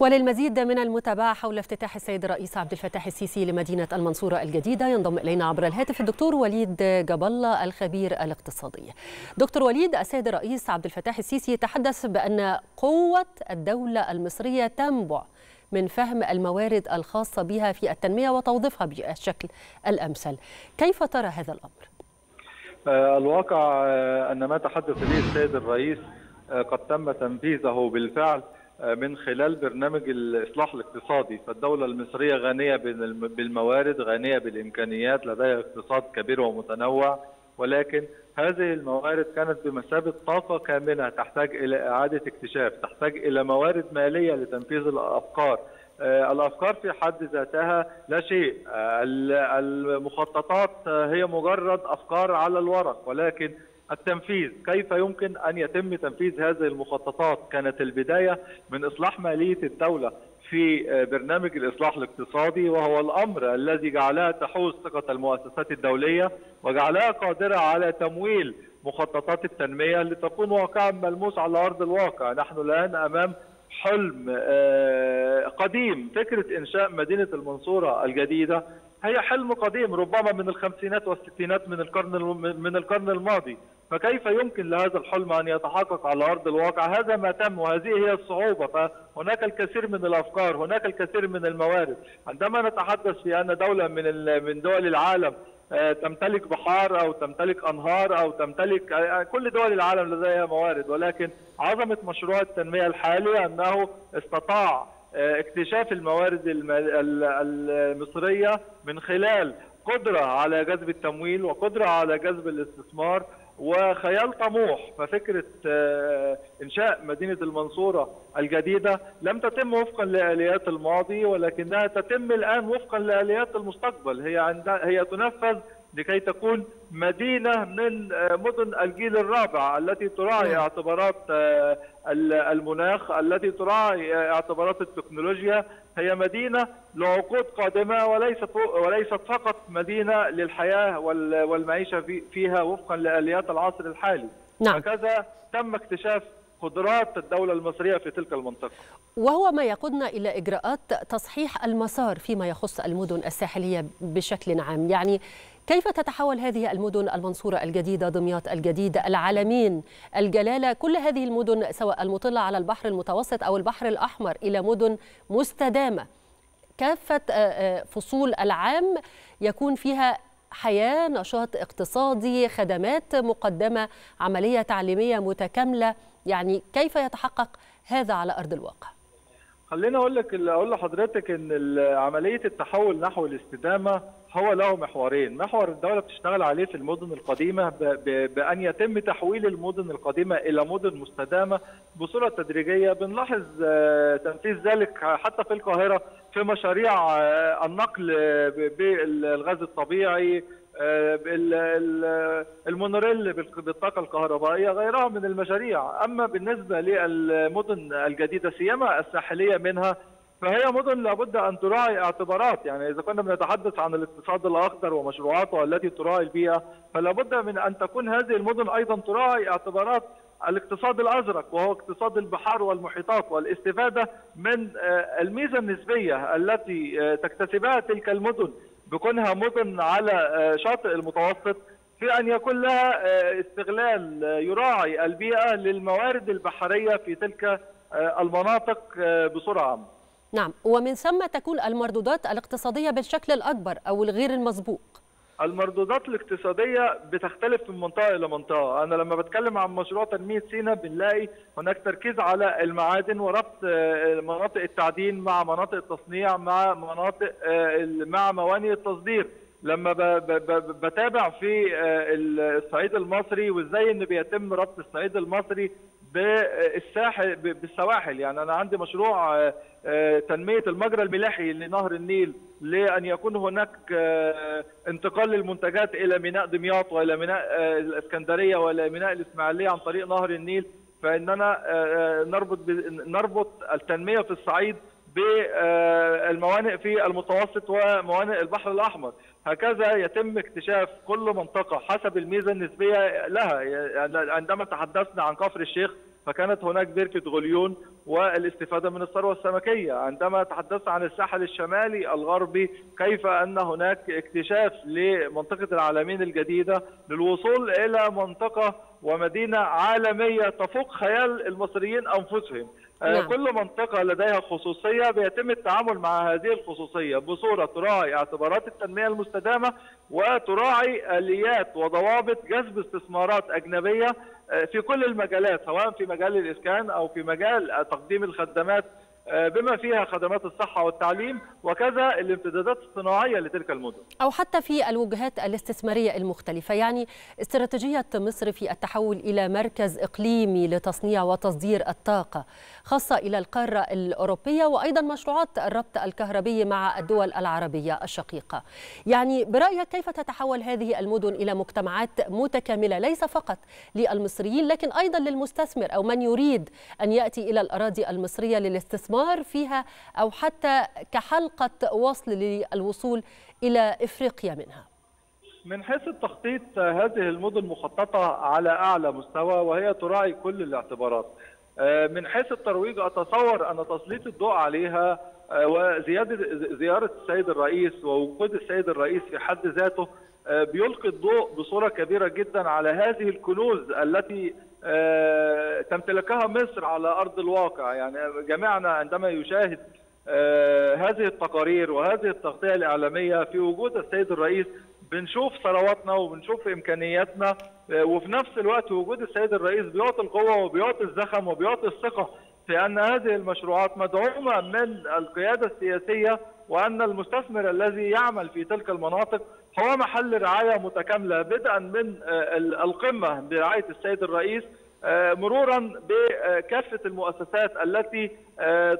وللمزيد من المتابعة حول افتتاح السيد الرئيس عبد الفتاح السيسي لمدينة المنصورة الجديدة ينضم إلينا عبر الهاتف الدكتور وليد جاب الله الخبير الاقتصادي. دكتور وليد، السيد الرئيس عبد الفتاح السيسي تحدث بأن قوة الدولة المصرية تنبع من فهم الموارد الخاصة بها في التنمية وتوظيفها بالشكل الأمثل، كيف ترى هذا الأمر؟ الواقع أن ما تحدث به السيد الرئيس قد تم تنفيذه بالفعل من خلال برنامج الإصلاح الاقتصادي. فالدولة المصرية غنية بالموارد، غنية بالإمكانيات، لديها اقتصاد كبير ومتنوع، ولكن هذه الموارد كانت بمثابة طاقة كامنة تحتاج إلى إعادة اكتشاف، تحتاج إلى موارد مالية لتنفيذ الأفكار. الأفكار في حد ذاتها لا شيء، المخططات هي مجرد أفكار على الورق، ولكن التنفيذ، كيف يمكن أن يتم تنفيذ هذه المخططات؟ كانت البداية من إصلاح مالية الدولة في برنامج الإصلاح الاقتصادي، وهو الأمر الذي جعلها تحوز ثقة المؤسسات الدولية وجعلها قادرة على تمويل مخططات التنمية لتكون واقعا ملموس على أرض الواقع. نحن الآن أمام حلم قديم. فكرة إنشاء مدينة المنصورة الجديدة هي حلم قديم، ربما من الخمسينات والستينات من القرن الماضي. فكيف يمكن لهذا الحلم أن يتحقق على أرض الواقع؟ هذا ما تم، وهذه هي الصعوبة. فهناك الكثير من الأفكار، هناك الكثير من الموارد. عندما نتحدث في أن دولة من دول العالم تمتلك بحار أو تمتلك أنهار أو تمتلك، كل دول العالم لديها موارد، ولكن عظمة مشروع التنمية الحالي أنه استطاع اكتشاف الموارد المصرية من خلال قدرة على جذب التمويل وقدرة على جذب الاستثمار وخيال طموح. ففكرة إنشاء مدينة المنصورة الجديدة لم تتم وفقا لآليات الماضي، ولكنها تتم الآن وفقا لآليات المستقبل. هي تنفذ لكي تكون مدينة من مدن الجيل الرابع التي تراعي اعتبارات المناخ، التي تراعي اعتبارات التكنولوجيا. هي مدينة لعقود قادمة وليست فقط مدينة للحياة والمعيشة فيها وفقا لآليات العصر الحالي. وكذا تم اكتشاف قدرات الدولة المصرية في تلك المنطقة، وهو ما يقودنا إلى إجراءات تصحيح المسار فيما يخص المدن الساحلية بشكل عام. يعني كيف تتحول هذه المدن، المنصورة الجديدة، دمياط الجديدة، العالمين، الجلالة، كل هذه المدن سواء المطلة على البحر المتوسط أو البحر الأحمر، إلى مدن مستدامة كافة فصول العام يكون فيها حياة، نشاط اقتصادي، خدمات مقدمة، عملية تعليمية متكاملة؟ يعني كيف يتحقق هذا على أرض الواقع؟ خلينا أقول لحضرتك أن عملية التحول نحو الاستدامة هو له محورين. محور الدولة بتشتغل عليه في المدن القديمة بأن يتم تحويل المدن القديمة إلى مدن مستدامة بصورة تدريجية. بنلاحظ تنفيذ ذلك حتى في القاهرة في مشاريع النقل بالغاز الطبيعي، المونوريل بالطاقة الكهربائية، غيرها من المشاريع. أما بالنسبة للمدن الجديدة سيما الساحلية منها، فهي مدن لابد أن تراعي اعتبارات. يعني إذا كنا بنتحدث عن الاقتصاد الأخضر ومشروعاته التي تراعي البيئة، فلابد من أن تكون هذه المدن أيضا تراعي اعتبارات الاقتصاد الأزرق، وهو اقتصاد البحار والمحيطات والاستفادة من الميزة النسبية التي تكتسبها تلك المدن بكونها مدن على شاطئ المتوسط، في أن يكون لها استغلال يراعي البيئة للموارد البحرية في تلك المناطق بصورة عامة. نعم، ومن ثم تكون المردودات الاقتصادية بالشكل الأكبر أو الغير المسبوق. المردودات الاقتصادية بتختلف من منطقة إلى منطقة. أنا لما بتكلم عن مشروع تنمية سيناء بنلاقي هناك تركيز على المعادن وربط مناطق التعدين مع مناطق التصنيع مع موانئ التصدير. لما بتابع في الصعيد المصري وازاي ان بيتم ربط الصعيد المصري بالسواحل. يعني أنا عندي مشروع تنمية المجرى الملاحي لنهر النيل لأن يكون هناك انتقال للمنتجات إلى ميناء دمياط وإلى ميناء الإسكندرية وإلى ميناء الإسماعيلية عن طريق نهر النيل. فإننا نربط التنمية في الصعيد بالموانئ في المتوسط وموانئ البحر الأحمر. هكذا يتم اكتشاف كل منطقة حسب الميزة النسبية لها. عندما تحدثنا عن كفر الشيخ، فكانت هناك بركة غليون والاستفادة من الثروة السمكية. عندما تحدثت عن الساحل الشمالي الغربي، كيف أن هناك اكتشاف لمنطقة العالمين الجديدة للوصول إلى منطقة ومدينة عالمية تفوق خيال المصريين أنفسهم. نعم. كل منطقة لديها خصوصية، بيتم التعامل مع هذه الخصوصية بصورة تراعي اعتبارات التنمية المستدامة وتراعي آليات وضوابط جذب استثمارات أجنبية في كل المجالات، سواء في مجال الإسكان أو في مجال تقديم الخدمات بما فيها خدمات الصحة والتعليم، وكذا الامتدادات الصناعية لتلك المدن، أو حتى في الوجهات الاستثمارية المختلفة. يعني استراتيجية مصر في التحول إلى مركز إقليمي لتصنيع وتصدير الطاقة خاصة إلى القارة الأوروبية، وأيضا مشروعات الربط الكهربي مع الدول العربية الشقيقة. يعني برأيك كيف تتحول هذه المدن إلى مجتمعات متكاملة، ليس فقط للمصريين لكن أيضا للمستثمر أو من يريد أن يأتي إلى الأراضي المصرية للاستثمار فيها، أو حتى كحلقة وصل للوصول إلى إفريقيا منها؟ من حيث التخطيط، هذه المدن مخططة على أعلى مستوى وهي تراعي كل الاعتبارات. من حيث الترويج، أتصور أن تسليط الضوء عليها وزيارة السيد الرئيس ووجود السيد الرئيس في حد ذاته بيلقي الضوء بصورة كبيرة جدا على هذه الكنوز التي تمتلكها مصر على أرض الواقع. يعني جميعنا عندما يشاهد هذه التقارير وهذه التغطية الإعلامية في وجود السيد الرئيس، بنشوف ثرواتنا وبنشوف إمكانياتنا، وفي نفس الوقت وجود السيد الرئيس بيعطي القوة وبيعطي الزخم وبيعطي الثقة في أن هذه المشروعات مدعومة من القيادة السياسية، وأن المستثمر الذي يعمل في تلك المناطق هو محل رعاية متكاملة، بدءا من القمة برعاية السيد الرئيس، مرورا بكافة المؤسسات التي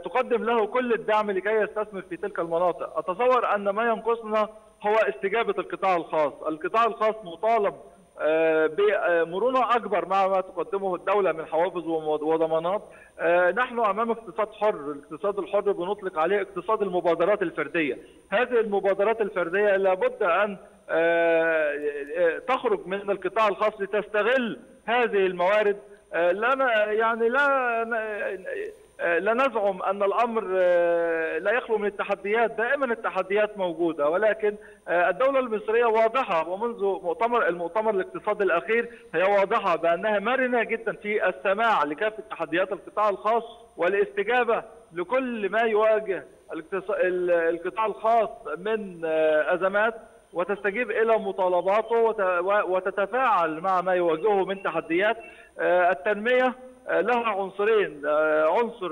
تقدم له كل الدعم لكي يستثمر في تلك المناطق. أتصور أن ما ينقصنا هو استجابة القطاع الخاص. القطاع الخاص مطالب بمرونة أكبر مع ما تقدمه الدولة من حوافز وضمانات. نحن أمام اقتصاد حر، الاقتصاد الحر بنطلق عليه اقتصاد المبادرات الفردية. هذه المبادرات الفردية لابد أن تخرج من القطاع الخاص لتستغل هذه الموارد. لا نزعم أن الأمر لا يخلو من التحديات، دائما التحديات موجودة، ولكن الدولة المصرية واضحة، ومنذ المؤتمر الاقتصادي الأخير هي واضحة بأنها مرنة جدا في السماع لكافة تحديات القطاع الخاص والاستجابة لكل ما يواجه القطاع الخاص من أزمات، وتستجيب إلى مطالباته وتتفاعل مع ما يواجهه من تحديات. التنمية لها عنصرين، عنصر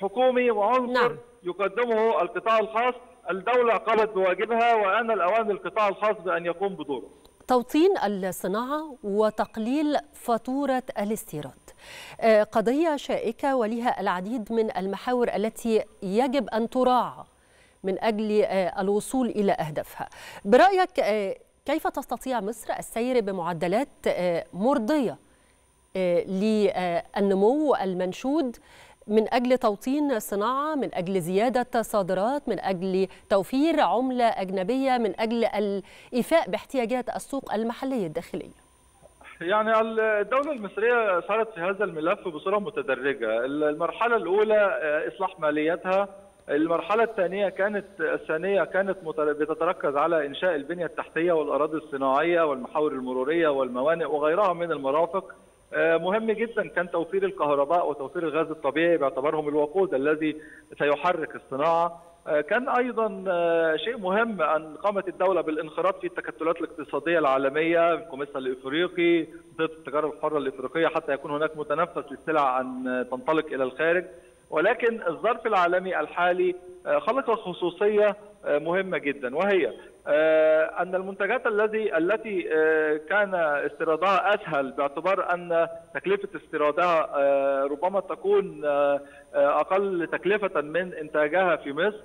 حكومي وعنصر نعم. يقدمه القطاع الخاص. الدولة قامت بواجبها، وآن الأوان للقطاع الخاص بأن يقوم بدوره. توطين الصناعة وتقليل فاتورة الاستيراد قضية شائكة ولها العديد من المحاور التي يجب أن تراعى من أجل الوصول إلى أهدافها. برأيك كيف تستطيع مصر السير بمعدلات مرضية للنمو المنشود من أجل توطين الصناعة، من أجل زيادة صادرات، من أجل توفير عملة أجنبية، من أجل الإيفاء باحتياجات السوق المحلية الداخلية؟ يعني الدولة المصرية سارت في هذا الملف بصورة متدرجة. المرحلة الأولى إصلاح مالياتها، المرحلة الثانية كانت بتتركز على إنشاء البنية التحتية والأراضي الصناعية والمحاور المرورية والموانئ وغيرها من المرافق. مهم جدا كان توفير الكهرباء وتوفير الغاز الطبيعي باعتبارهم الوقود الذي سيحرك الصناعة. كان أيضا شيء مهم أن قامت الدولة بالانخراط في التكتلات الاقتصادية العالمية، الكوميسا الإفريقي، منطقة التجارة الحرة الإفريقية، حتى يكون هناك متنفس للسلع أن تنطلق إلى الخارج. ولكن الظرف العالمي الحالي خلق خصوصية مهمة جدا، وهي أن المنتجات التي كان استيرادها أسهل، باعتبار أن تكلفة استيرادها ربما تكون أقل تكلفة من إنتاجها في مصر،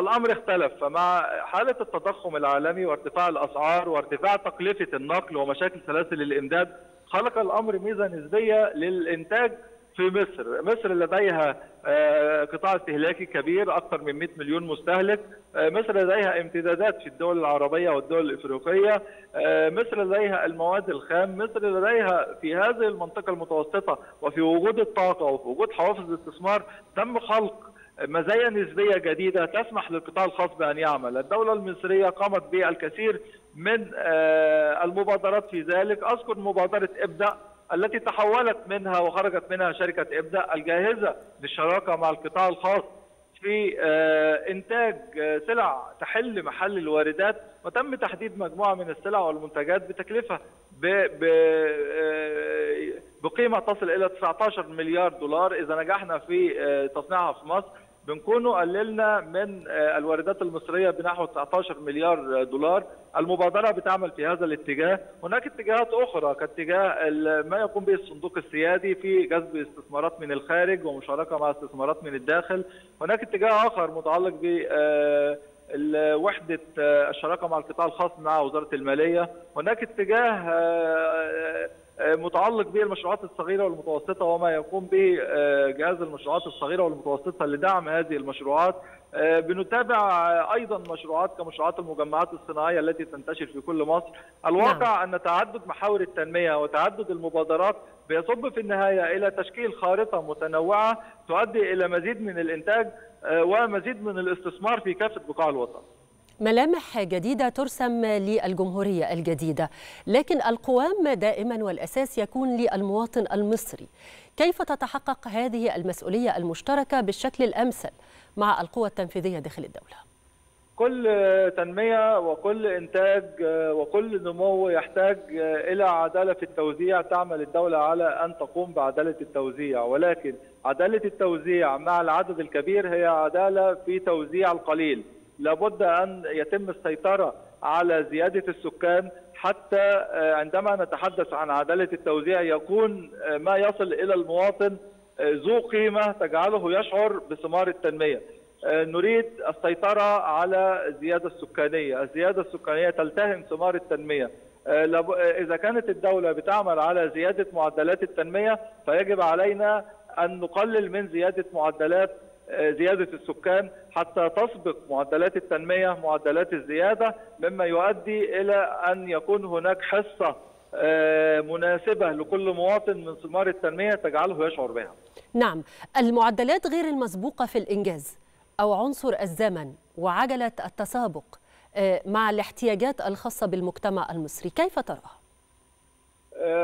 الأمر اختلف. فمع حالة التضخم العالمي وارتفاع الأسعار وارتفاع تكلفة النقل ومشاكل سلاسل الإمداد، خلق الأمر ميزة نسبية للإنتاج في مصر. مصر لديها قطاع استهلاكي كبير، أكثر من 100 مليون مستهلك. مصر لديها امتدادات في الدول العربية والدول الإفريقية. مصر لديها المواد الخام. مصر لديها في هذه المنطقة المتوسطة وفي وجود الطاقة وفي وجود حوافز الاستثمار تم خلق مزايا نسبية جديدة تسمح للقطاع الخاص بأن يعمل. الدولة المصرية قامت بالكثير من المبادرات في ذلك. أذكر مبادرة إبدأ التي تحولت منها وخرجت منها شركة إبدأ الجاهزة للشراكة مع القطاع الخاص في إنتاج سلع تحل محل الواردات، وتم تحديد مجموعة من السلع والمنتجات بتكلفة بقيمة تصل إلى 19 مليار دولار. إذا نجحنا في تصنيعها في مصر بنكون قللنا من الواردات المصرية بنحو 19 مليار دولار. المبادرة بتعمل في هذا الاتجاه. هناك اتجاهات أخرى كاتجاه ما يقوم به الصندوق السيادي في جذب استثمارات من الخارج ومشاركة مع استثمارات من الداخل. هناك اتجاه آخر متعلق ب وحدة الشراكة مع القطاع الخاص مع وزارة المالية. هناك اتجاه متعلق بالمشروعات الصغيرة والمتوسطة وما يقوم به جهاز المشروعات الصغيرة والمتوسطة لدعم هذه المشروعات. بنتابع أيضا مشروعات كمشروعات المجمعات الصناعية التي تنتشر في كل مصر. الواقع أن تعدد محاور التنمية وتعدد المبادرات بيصب في النهاية إلى تشكيل خارطة متنوعة تؤدي إلى مزيد من الإنتاج ومزيد من الاستثمار في كافة بقاع الوطن. ملامح جديدة ترسم للجمهورية الجديدة، لكن القوام دائما والأساس يكون للمواطن المصري. كيف تتحقق هذه المسؤولية المشتركة بالشكل الأمثل مع القوى التنفيذية داخل الدولة؟ كل تنمية وكل إنتاج وكل نمو يحتاج إلى عدالة في التوزيع. تعمل الدولة على أن تقوم بعدالة التوزيع، ولكن عدالة التوزيع مع العدد الكبير هي عدالة في توزيع القليل. لابد أن يتم السيطرة على زيادة السكان حتى عندما نتحدث عن عدالة التوزيع يكون ما يصل إلى المواطن ذو قيمة تجعله يشعر بثمار التنمية. نريد السيطرة على الزيادة السكانية. الزيادة السكانية تلتهم ثمار التنمية. إذا كانت الدولة بتعمل على زيادة معدلات التنمية فيجب علينا أن نقلل من زيادة معدلات زيادة السكان حتى تسبق معدلات التنمية معدلات الزيادة، مما يؤدي إلى أن يكون هناك حصة مناسبة لكل مواطن من ثمار التنمية تجعله يشعر بها. نعم، المعدلات غير المسبوقة في الإنجاز أو عنصر الزمن وعجلة التسابق مع الاحتياجات الخاصة بالمجتمع المصري، كيف تراها؟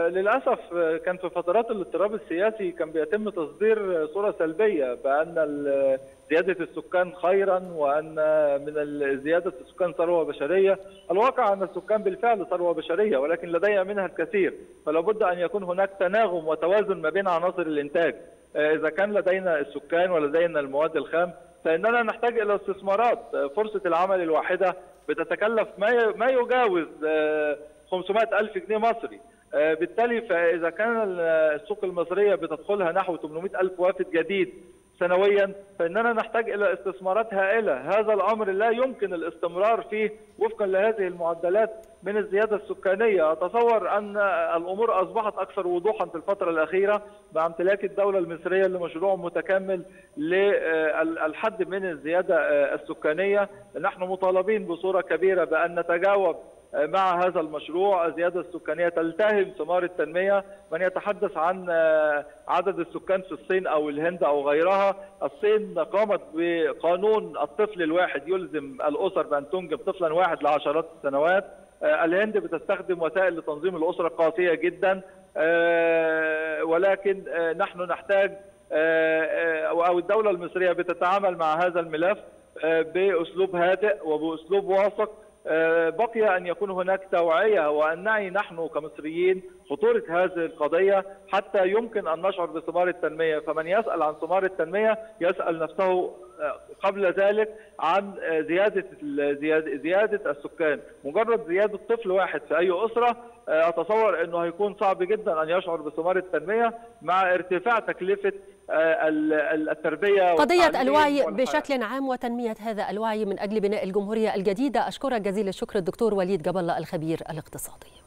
للأسف كان في فترات الاضطراب السياسي كان بيتم تصدير صورة سلبية بأن زيادة السكان خيرا وأن من زيادة السكان ثروة بشرية. الواقع أن السكان بالفعل ثروة بشرية، ولكن لديها منها الكثير. فلا بد أن يكون هناك تناغم وتوازن ما بين عناصر الإنتاج. إذا كان لدينا السكان ولدينا المواد الخام فإننا نحتاج إلى استثمارات. فرصة العمل الواحدة بتتكلف ما يجاوز 500 ألف جنيه مصري. بالتالي فإذا كان السوق المصرية بتدخلها نحو 800 ألف وافد جديد سنويا فإننا نحتاج إلى استثمارات هائلة. هذا الأمر لا يمكن الاستمرار فيه وفقا لهذه المعدلات من الزيادة السكانية. أتصور أن الأمور أصبحت أكثر وضوحا في الفترة الأخيرة مع امتلاك الدولة المصرية لمشروع متكامل للحد من الزيادة السكانية. نحن مطالبين بصورة كبيرة بأن نتجاوب مع هذا المشروع. الزيادة السكانية تلتهم ثمار التنمية. من يتحدث عن عدد السكان في الصين أو الهند أو غيرها، الصين قامت بقانون الطفل الواحد يلزم الأسر بأن تنجب طفلا واحد لعشرات السنوات. الهند بتستخدم وسائل لتنظيم الأسرة قاسية جدا، ولكن نحن نحتاج أو الدولة المصرية بتتعامل مع هذا الملف بأسلوب هادئ وبأسلوب واثق. بقي أن يكون هناك توعية وأن نعي نحن كمصريين خطورة هذه القضية حتى يمكن أن نشعر بثمار التنمية. فمن يسأل عن ثمار التنمية يسأل نفسه قبل ذلك عن زيادة السكان. مجرد زيادة طفل واحد في أي أسرة أتصور أنه هيكون صعب جدا أن يشعر بثمار التنمية مع ارتفاع تكلفة التربية. قضية الوعي بشكل عام وتنمية هذا الوعي من أجل بناء الجمهورية الجديدة. أشكرك جزيل الشكر الدكتور وليد جاب الله الخبير الاقتصادي.